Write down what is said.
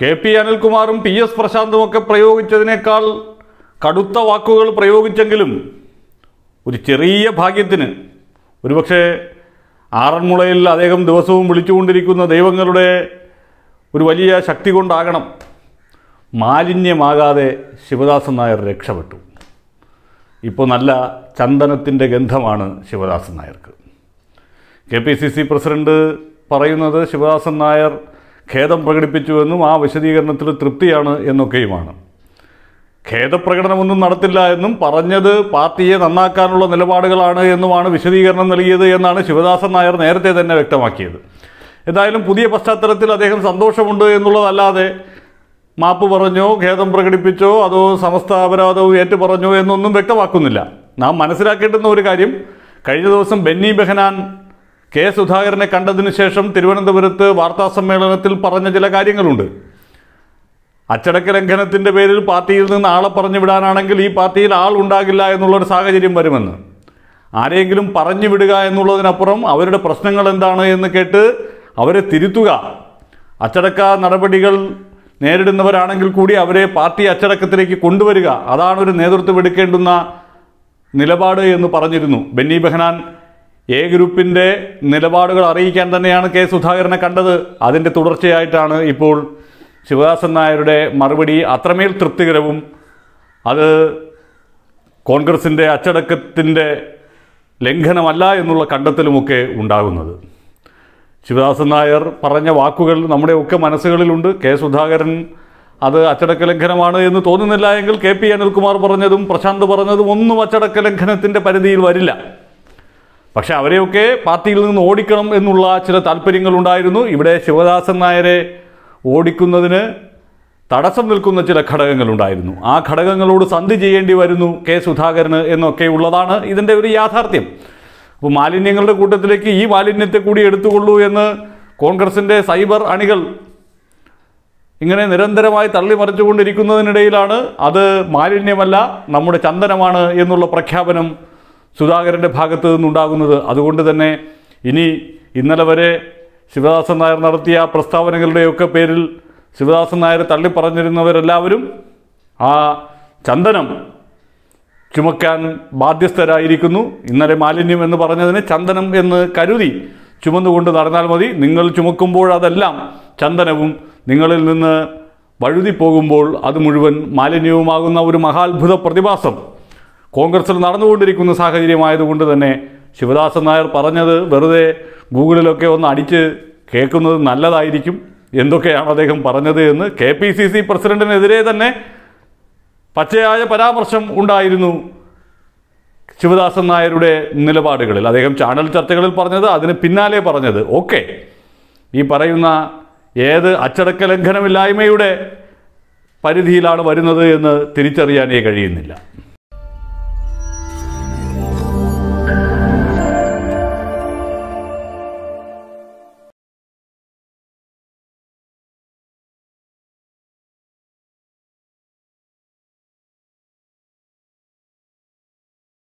K P അനിൽകുമാറും P S പ്രശാന്തുമൊക്കെ പ്രയോഗിച്ചതിനേക്കാൾ കടുത്ത വാക്കുകൾ പ്രയോഗിച്ചെങ്കിലും ഒരു ചെറിയ ഭാഗ്യത്തിന് ഒരുപക്ഷെ ആറന്മുളയിൽ അദ്ദേഹം ദിവസവും വിളിച്ചുകൊണ്ടിരിക്കുന്ന ദൈവങ്ങളുടെ ഒരു വലിയ ശക്തി കൊണ്ടാകണം മാലിന്യമാകാതെ ശിവദാസൻ നായർ രക്ഷപ്പെട്ടു. ഇപ്പോൾ നല്ല ചന്ദനത്തിൻ്റെ ഗന്ധമാണ് ശിവദാസൻ നായർക്ക്. KPCC പ്രസിഡന്റ് പറയുന്നത് ശിവദാസൻ നായർ ഖേദം പ്രകടിപ്പിച്ചുവെന്നും ആ വിശദീകരണത്തിൽ തൃപ്തിയാണ് എന്നൊക്കെയുമാണ്. ഖേദപ്രകടനമൊന്നും നടത്തില്ല എന്നും പറഞ്ഞത് പാർട്ടിയെ നന്നാക്കാനുള്ള നിലപാടുകളാണ് എന്നുമാണ് വിശദീകരണം നൽകിയത് എന്നാണ് ശിവദാസൻ നായർ നേരത്തെ തന്നെ വ്യക്തമാക്കിയത്. എന്തായാലും പുതിയ പശ്ചാത്തലത്തിൽ അദ്ദേഹം സന്തോഷമുണ്ട് എന്നുള്ളതല്ലാതെ മാപ്പ് പറഞ്ഞോ ഖേദം പ്രകടിപ്പിച്ചോ അതോ സമസ്ത അപരാധവും ഏറ്റുപറഞ്ഞോ എന്നൊന്നും വ്യക്തമാക്കുന്നില്ല. നാം മനസ്സിലാക്കേണ്ടുന്ന ഒരു കാര്യം, കഴിഞ്ഞ ദിവസം ബെന്നി ബെഹനാൻ കെ സുധാകരനെ കണ്ടതിന് ശേഷം തിരുവനന്തപുരത്ത് വാർത്താസമ്മേളനത്തിൽ പറഞ്ഞ ചില കാര്യങ്ങളുണ്ട്. അച്ചടക്ക ലംഘനത്തിൻ്റെ പേരിൽ പാർട്ടിയിൽ നിന്ന് ആളെ പറഞ്ഞു വിടാനാണെങ്കിൽ ഈ പാർട്ടിയിൽ ആൾ ഉണ്ടാകില്ല എന്നുള്ളൊരു സാഹചര്യം വരുമെന്ന്, ആരെങ്കിലും പറഞ്ഞു വിടുക എന്നുള്ളതിനപ്പുറം അവരുടെ പ്രശ്നങ്ങൾ എന്താണ് എന്ന് കേട്ട് അവരെ തിരുത്തുക, അച്ചടക്ക നടപടികൾ നേരിടുന്നവരാണെങ്കിൽ കൂടി അവരെ പാർട്ടി അച്ചടക്കത്തിലേക്ക് കൊണ്ടുവരിക, അതാണ് ഒരു നേതൃത്വം എടുക്കേണ്ടുന്ന നിലപാട് എന്ന് പറഞ്ഞിരുന്നു. ബെന്നി ബെഹനാൻ എ ഗ്രൂപ്പിൻ്റെ നിലപാടുകൾ അറിയിക്കാൻ തന്നെയാണ് കെ സുധാകരനെ കണ്ടത്. അതിൻ്റെ തുടർച്ചയായിട്ടാണ് ഇപ്പോൾ ശിവദാസൻ നായരുടെ മറുപടി അത്രമേൽ തൃപ്തികരവും അത് കോൺഗ്രസിൻ്റെ അച്ചടക്കത്തിൻ്റെ ലംഘനമല്ല എന്നുള്ള കണ്ടെത്തലുമൊക്കെ ഉണ്ടാകുന്നത്. ശിവദാസൻ നായർ പറഞ്ഞ വാക്കുകൾ നമ്മുടെയൊക്കെ മനസ്സുകളിലുണ്ട്. കെ സുധാകരൻ അത് അച്ചടക്ക ലംഘനമാണ് എന്ന് തോന്നുന്നില്ല എങ്കിൽ KP അനിൽകുമാർ പറഞ്ഞതും പ്രശാന്ത് പറഞ്ഞതും ഒന്നും അച്ചടക്ക ലംഘനത്തിൻ്റെ പരിധിയിൽ വരില്ല. പക്ഷെ അവരെയൊക്കെ പാർട്ടിയിൽ നിന്ന് ഓടിക്കണം എന്നുള്ള ചില താല്പര്യങ്ങളുണ്ടായിരുന്നു. ഇവിടെ ശിവദാസൻ നായരെ ഓടിക്കുന്നതിന് തടസ്സം നിൽക്കുന്ന ചില ഘടകങ്ങളുണ്ടായിരുന്നു. ആ ഘടകങ്ങളോട് സന്ധി ചെയ്യേണ്ടി വരുന്നു കെ സുധാകരന് എന്നൊക്കെ ഉള്ളതാണ് ഇതിൻ്റെ ഒരു യാഥാർത്ഥ്യം. അപ്പോൾ മാലിന്യങ്ങളുടെ കൂട്ടത്തിലേക്ക് ഈ മാലിന്യത്തെ കൂടി എടുത്തുകൊള്ളൂ എന്ന് കോൺഗ്രസിൻ്റെ സൈബർ അണികൾ ഇങ്ങനെ നിരന്തരമായി തള്ളിമറിച്ചുകൊണ്ടിരിക്കുന്നതിനിടയിലാണ് അത് മാലിന്യമല്ല നമ്മുടെ ചന്ദനമാണ് എന്നുള്ള പ്രഖ്യാപനം സുധാകരൻ്റെ ഭാഗത്ത് നിന്നുണ്ടാകുന്നത്. അതുകൊണ്ട് തന്നെ ഇനി ഇന്നലെ വരെ ശിവദാസൻ നായർ നടത്തിയ പ്രസ്താവനകളുടെയൊക്കെ പേരിൽ ശിവദാസൻ നായർ തള്ളിപ്പറഞ്ഞിരുന്നവരെല്ലാവരും ആ ചന്ദനം ചുമക്കാൻ ബാധ്യസ്ഥരായിരിക്കുന്നു. ഇന്നലെ മാലിന്യം എന്ന് പറഞ്ഞതിന് ചന്ദനം എന്ന് കരുതി ചുമന്നുകൊണ്ട് നടന്നാൽ മതി. നിങ്ങൾ ചുമക്കുമ്പോൾ അതെല്ലാം ചന്ദനവും നിങ്ങളിൽ നിന്ന് വഴുതി പോകുമ്പോൾ അത് മുഴുവൻ മാലിന്യവുമാകുന്ന ഒരു മഹാത്ഭുത പ്രതിഭാസം കോൺഗ്രസിൽ നടന്നുകൊണ്ടിരിക്കുന്ന സാഹചര്യമായതുകൊണ്ട് തന്നെ ശിവദാസൻ നായർ പറഞ്ഞത് വെറുതെ ഗൂഗിളിലൊക്കെ ഒന്ന് അടിച്ച് കേൾക്കുന്നത് നല്ലതായിരിക്കും. എന്തൊക്കെയാണ് അദ്ദേഹം പറഞ്ഞത് എന്ന് KPCC പ്രസിഡന്റിനെതിരെ തന്നെ പച്ചയായ പരാമർശം ഉണ്ടായിരുന്നു ശിവദാസൻ നായരുടെ നിലപാടുകളിൽ. അദ്ദേഹം ചാനൽ ചർച്ചകളിൽ പറഞ്ഞത്, അതിന് പിന്നാലെ പറഞ്ഞത്, ഓക്കെ, ഈ പറയുന്ന ഏത് അച്ചടക്ക ലംഘനമില്ലായ്മയുടെ പരിധിയിലാണ് വരുന്നത് എന്ന് തിരിച്ചറിയാനേ കഴിയുന്നില്ല.